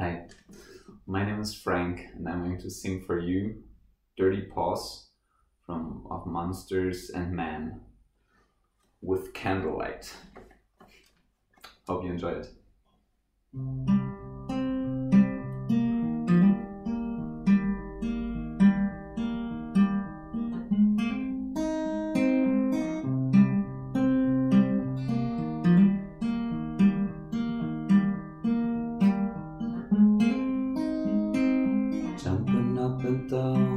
Hi, my name is Frank and I'm going to sing for you Dirty Paws from Of Monsters and Men with candlelight. Hope you enjoy it. Down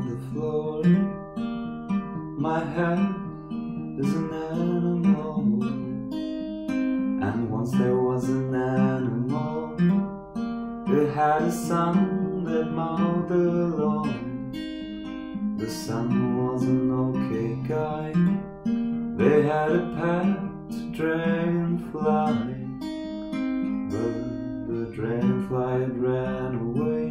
the floor, my head is an animal, and once there was an animal, it had a son that mowed the lawn. The son was an okay guy, they had a pet dragonfly, but the dragonfly ran away.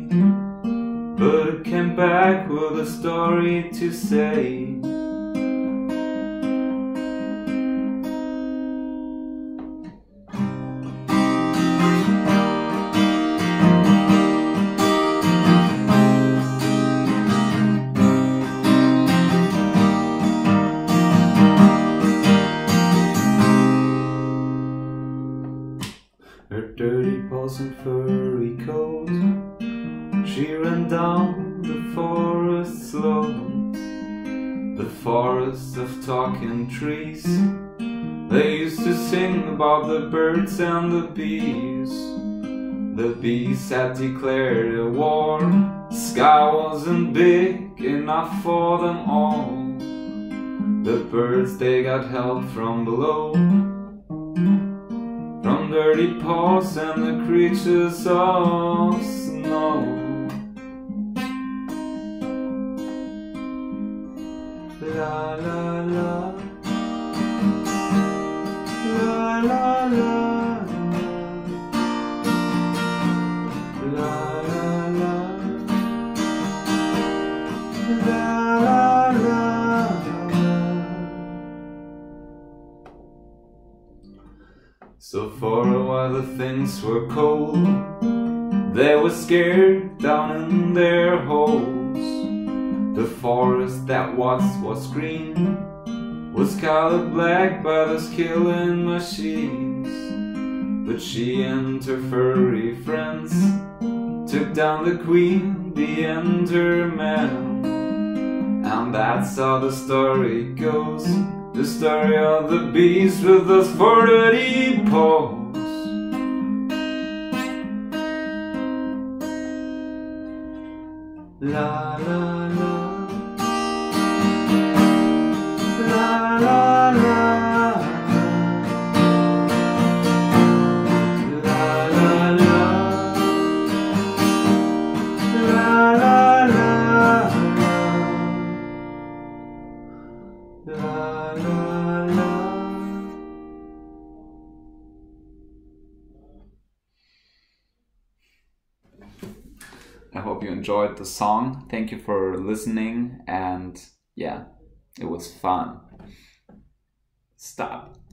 But came back with a story to say. Her dirty paws and furry coat, she ran down the forest slope, the forest of talking trees. They used to sing about the birds and the bees. The bees had declared a war. The sky wasn't big enough for them all. The birds, they got help from below, from dirty paws and the creatures of snow. La la la, la la la, la la la, la la la. So for a while the things were cold, they were scared down in their hole. The forest that was green was colored black by those killing machines. But she and her furry friends took down the queen, the ender man. And that's how the story goes, the story of the beast with those four dirty paws. La la la, la la la. I hope you enjoyed the song. Thank you for listening, and yeah, it was fun. Stop.